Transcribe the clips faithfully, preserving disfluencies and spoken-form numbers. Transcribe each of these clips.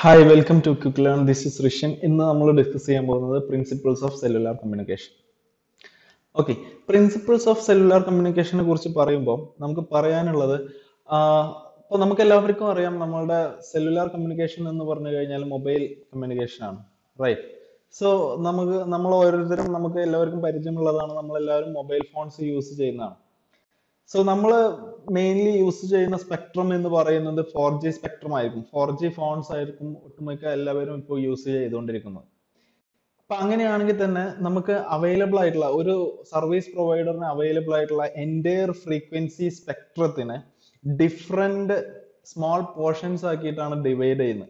Hi, welcome to KwikLearn. This is Rishin. In the we will discuss the principles of cellular communication. Okay, principles of cellular communication. We will talk about cellular communication and mobile communication. Right. So, we will talk about mobile phones. So, we mainly use the spectrum in the four G spectrum. four G phones are used in the available service provider available entire frequency spectrum different small portions are divided.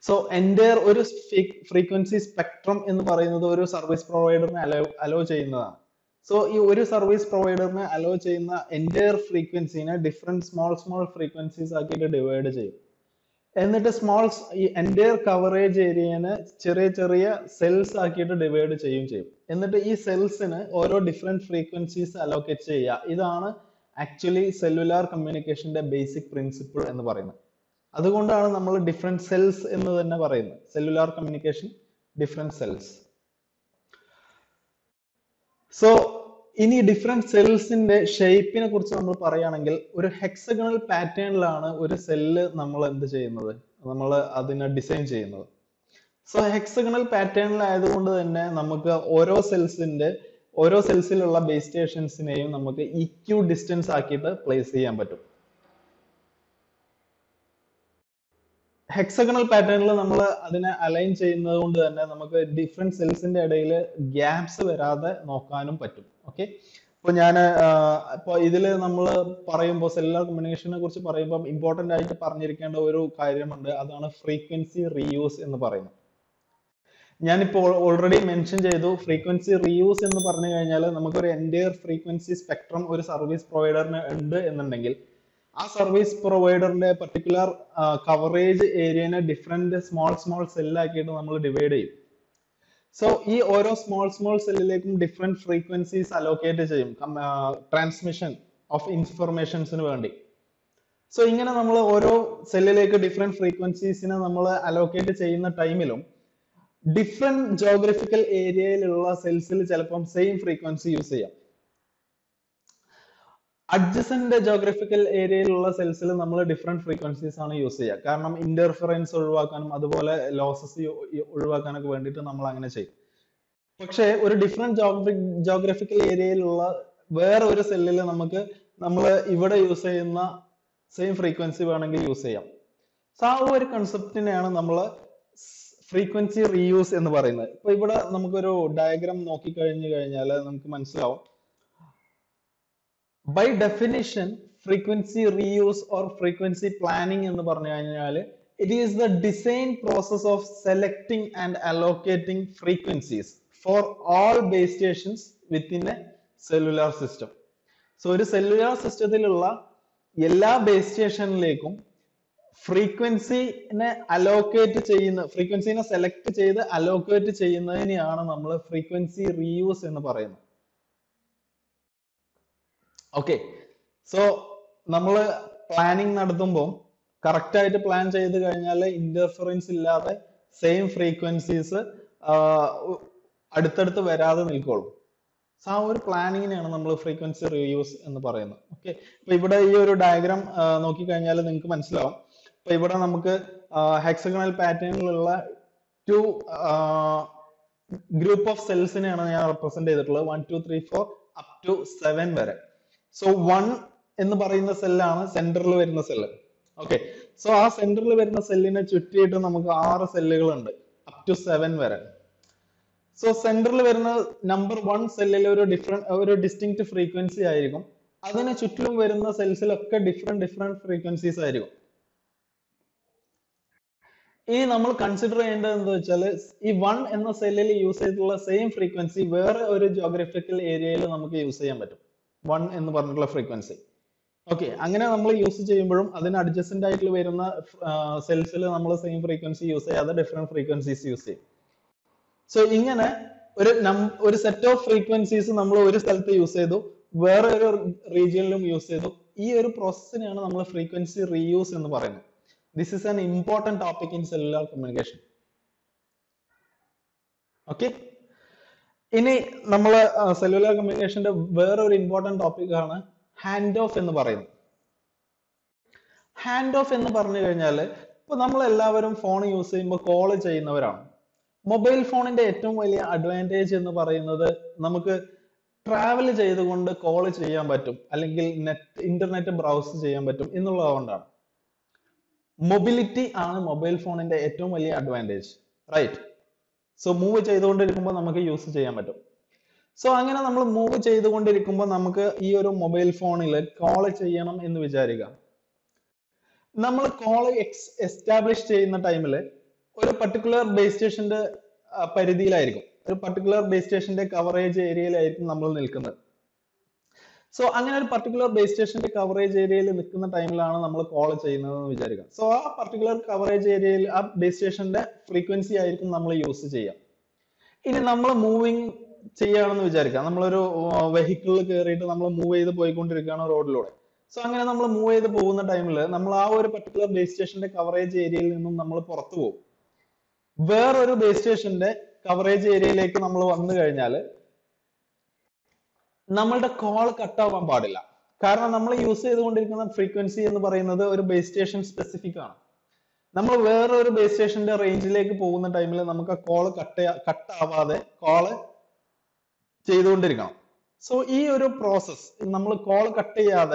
So, entire frequency spectrum in the service provider. So, this service provider allows the entire frequency different small small frequencies are divided. And the small entire coverage area cells are divided. And these cells are different frequencies allocate. This is actually cellular communication basic principle. That's why we different cells in cellular communication, different cells. So, in different cells in the shape, we will talk about a hexagonal pattern in a cell we design. So, hexagonal pattern is cells in the one cells in the base stations in E Q distance place. Hexagonal pattern la nammal adine align cheyyunnathu thanne namakku different cells inde idayile gaps varade nokkanum pattum. Okay, appo njan appo idile nammal parayumbo cellular communication ne kurichu parayumbo important aayittu paranjirikkanda oru karyam undu adana frequency reuse ennu parayunu. Njan ippo already mention cheythu frequency reuse ennu paranju kaniyal namakku oru entire frequency spectrum oru service provider ne undu ennundengil a service provider in a particular uh, coverage area in a different small small cell like it divided. So e oro small small cell like different frequencies allocated uh, transmission of information. So ingane nammal oro cell like different frequencies in allocate cheyina time ilum different geographical area ilulla cells il chelapom same frequency use cheyam. Adjacent geographical area cells we different frequencies use because interference and losses we different geographical area where cell we use the same frequency. So we concept frequency reuse ennu parayunnu diagram. By definition, frequency reuse or frequency planning in the it is the design process of selecting and allocating frequencies for all base stations within a cellular system. So, in a cellular system, all base stations frequency allocate frequency select allocate frequency reuse in the. Okay, so nammal planning naduthumbom correct aayittu plan cheythu kaniyale interference illade same frequencies adutaduthu varade nilkollu. So aa oru planning ine aanu nammal frequency reuse ennu parayunu. Okay, appo ivide ee oru diagram nokki kaniyale ningalku manasilavam. Appo ivide namukku hexagonal pattern ilulla two group of cells ine aanu njan represent cheytittulladu one two three four up to seven vare. So one in the parayna cell is central verna cell. Okay. So our central verna cell in a chuttiyitte namakku six cellukal undu up to seven vare. So central verna number one cell il oru different oru distinct frequency aayirikum. Adine chuttilum verna cells il okke different different frequencies aayirikum. Ini nammal consider cheyanda endu vechal ee one enna cell il use cheythulla same frequency vera oru geographical area il namukku use cheyan pattum. one in the frequency. Okay, angana we use chamber, then adjacent title where uh, cells number same frequency use other different frequencies use. So ingana or a set of frequencies number or self use though, where region use though, e process in frequency reuse in the paradigm. This is an important topic in cellular communication. Okay. In a uh, cellular communication, very, very important topic is handoff. Handoff in the Parnell, but number phone use in college in the round. Mobile phone in the advantage in the Parinother Namaka travel the college Jayambatum, Alangal net internet browser Jayambatum in the Lavanda. Mobility and mobile phone in the atom advantage. Right. So move Jay the Namaka use Jayambatum. So I'm gonna move Jay the Namaka, your mobile phone in college Jayanam in the Vijariga. നമ്മൾ call establish ചെയ്യുന്ന ടൈമിൽ ഒരു particular base stationന്റെ പരിധിയിലായിരിക്കും ഒരു particular base stationന്റെ coverage ഏരിയയിലായിരിക്കും നമ്മൾ നിൽക്കുന്നത് so അങ്ങനെ ഒരു particular base stationന്റെ കവറേജ് ഏരിയയിൽ നിൽക്കുന്ന ടൈമിലാണ് നമ്മൾ കോൾ ചെയ്യുന്നത് എന്ന് വിചാരിക്കുക സോ ആ particular കവറേജ് ഏരിയയിൽ ആ base stationന്റെ frequency ആയിരിക്കും നമ്മൾ യൂസ് ചെയ്യുക ഇനി നമ്മൾ മൂവിങ് ചെയ്യാണെന്ന് വിചാരിക്കുക നമ്മൾ ഒരു വെഹിക്കിളിൽ കേറിയിട്ട് നമ്മൾ മൂവ് ചെയ്തു പോയിക്കൊണ്ടിരിക്കുകയാണ് റോഡിലൂടെ So, we will move to the time. We will have particular base station coverage area. We will have a base station coverage area. We will call cut off. Because we use the frequency of the base station specific. We will have a base station range. We will call cut off. So, this process is call cut off.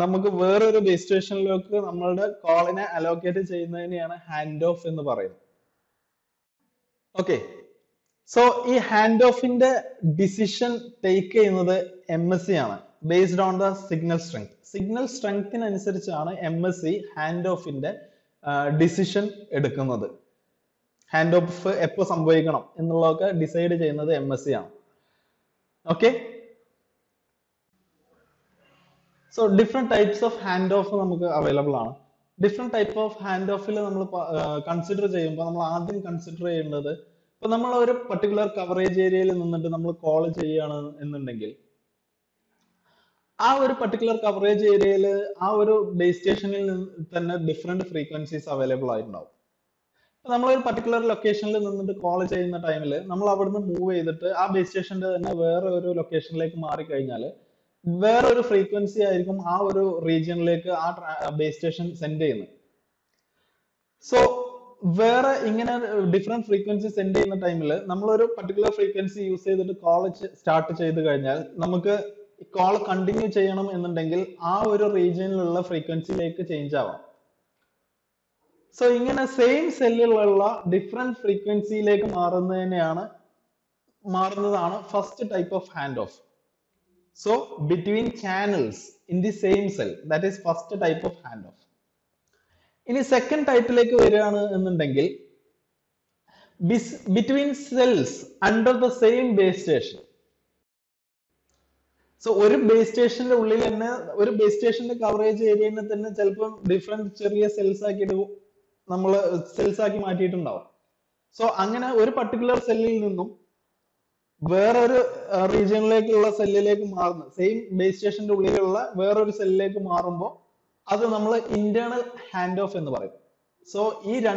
നമുക്ക് വേറെ ഒരു base സ്റ്റേഷനിലേക്ക് നമ്മളുടെ കോളിനെ allocate ചെയ്യുന്നതിനെയാണ് hand off എന്ന് പറയുന്നത് okay so ഈ ഹാൻഡ് ഓഫിന്റെ ഡിസിഷൻ ടേക്ക് ചെയ്യുന്നത് എംഎസ്സി ആണ് based on the signal strength signal സ്ട്രെങ്തിന് അനുസരിച്ചാണ് എംഎസ്സി ഹാൻഡ് ഓഫിന്റെ ഡിസിഷൻ എടുക്കുന്നത് ഹാൻഡ് ഓഫ് എപ്പോൾ സംഭവിക്കണം എന്നുള്ളതൊക്കെ ഡിസൈഡ് ചെയ്യുന്നത് എംഎസ്സി ആണ് okay So different types of handoff are available. Different type of handoff we consider. We will consider it. If we have a particular coverage area, we will call it. In that particular coverage area, that base station has different frequencies available right now. If we have a particular location, we will call it. We will move that base station to another location. Where frequency is the region base station send So, where different frequencies send in the time, we particular frequency use the call start to call continue that region frequency change. So, in the same cell, different frequency the first type of handoff. So between channels in the same cell that is first type of handoff in the second type like between cells under the same base station so one base station ullil enna one base station coverage area ne thanne chelpum different cheriya cells aaki nammal cells aaki maatiyittundavu so angana one particular cell il ninnum Where region like cell same base station where cell that's the internal handoff. So this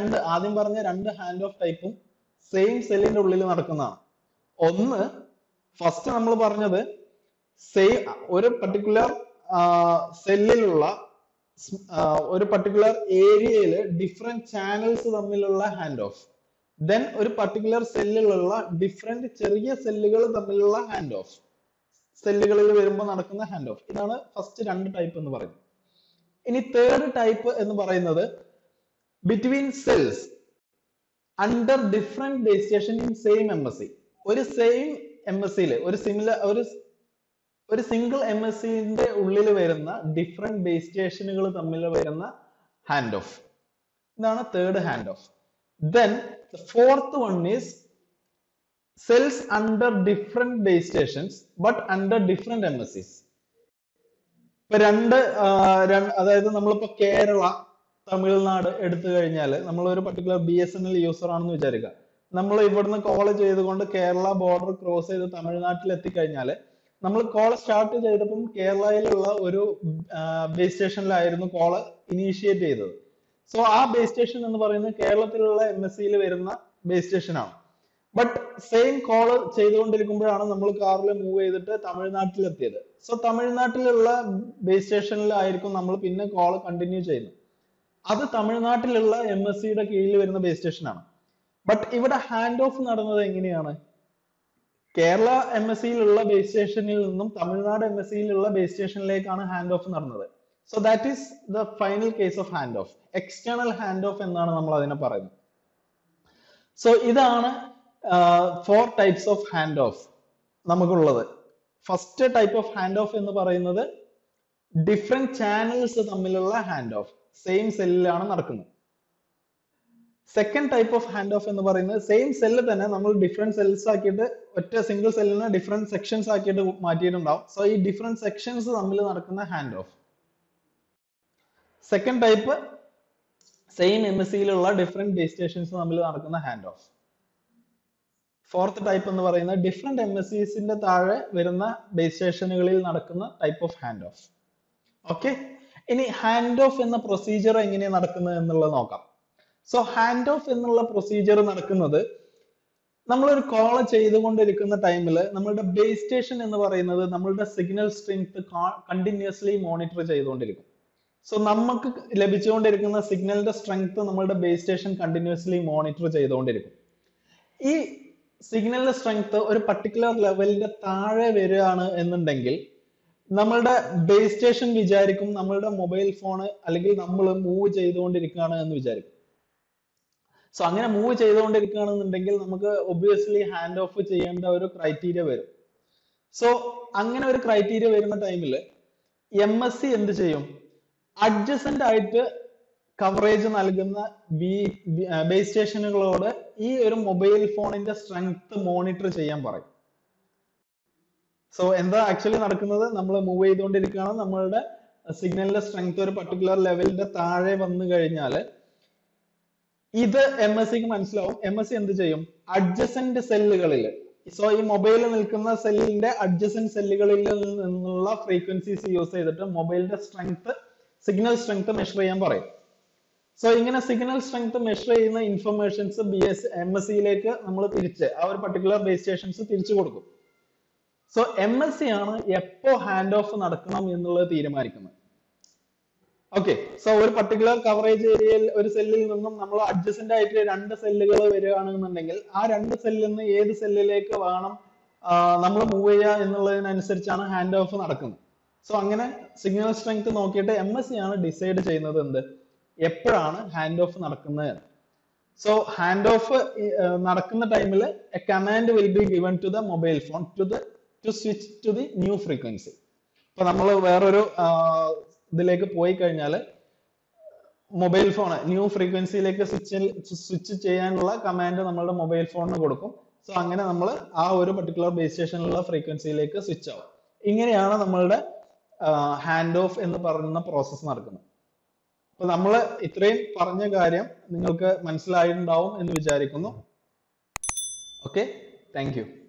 handoff type same cell in first number say one particular uh, cell or uh, particular area different channels handoff. Then, a particular cell different cherry cell handoff. Cell handoff. This is the first type. This is the third type between cells under different base station in same M S C. One same M S C, one similar, one single M S C in the different base station handoff. This is the third handoff. Then the fourth one is cells under different base stations but under different M S Cs. But under that is, we have Kerala, Tamil Nadu, etc. We have a particular B S N user. We have college Kerala border cross Tamil Nadu. We call start Kerala base station call initiate. So our base station in the Kerala M S C base station. But same call move to Tamil Nadu. So Tamil Nadu base station call continue. That is Tamil Nadu M S C base station. But even a handoff is Kerala M S C base station Tamil Nadu M S C base station handoff. So that is the final case of handoff. External handoff is. So these are uh, four types of handoff. First type of handoff is different channels handoff. Same cell. Second type of handoff in the same cell we different cells single cell different sections. So in different sections handoff. Second type same M S C different base stations handoff. Fourth type is different M S Cs in the base station type of handoff. Okay. Any handoff in the procedure is. So handoff in the procedure is we call at the time the base station in the signal strength continuously monitor. So the signal strength the base station continuously monitor. This signal strength is a particular level. The base station is a mobile phone move. So, if we move to obviously handoff a criteria. So, if we criteria time, M S C adjacent coverage in base station, this mobile phone strength monitor. So, actually, we move to the signal strength at a particular level. This M S C M S C adjacent cell. So, this mobile cell adjacent cell frequency use mobile strength signal strength measure. So, this signal strength measure information B S M S C our particular base stations. So, M S C is a handoff. Okay, so a particular coverage area, one cell, we will adjacent to two cells. That two cells, which cell we will move to, handoff. So, again, signal strength, M S C decide handoff. So, handoff time, a command will be given to the mobile phone to the to switch to the new frequency. So, we will the mobile phone new frequency like switch switch command mobile phone. So angane particular base station frequency like switch out ingeyana nammude handoff ennu parayna process nadakkunnu. So nammal ithrayum paranja karyam ningalku manasilayundavum ennu vicharikkunnu. Okay, thank you.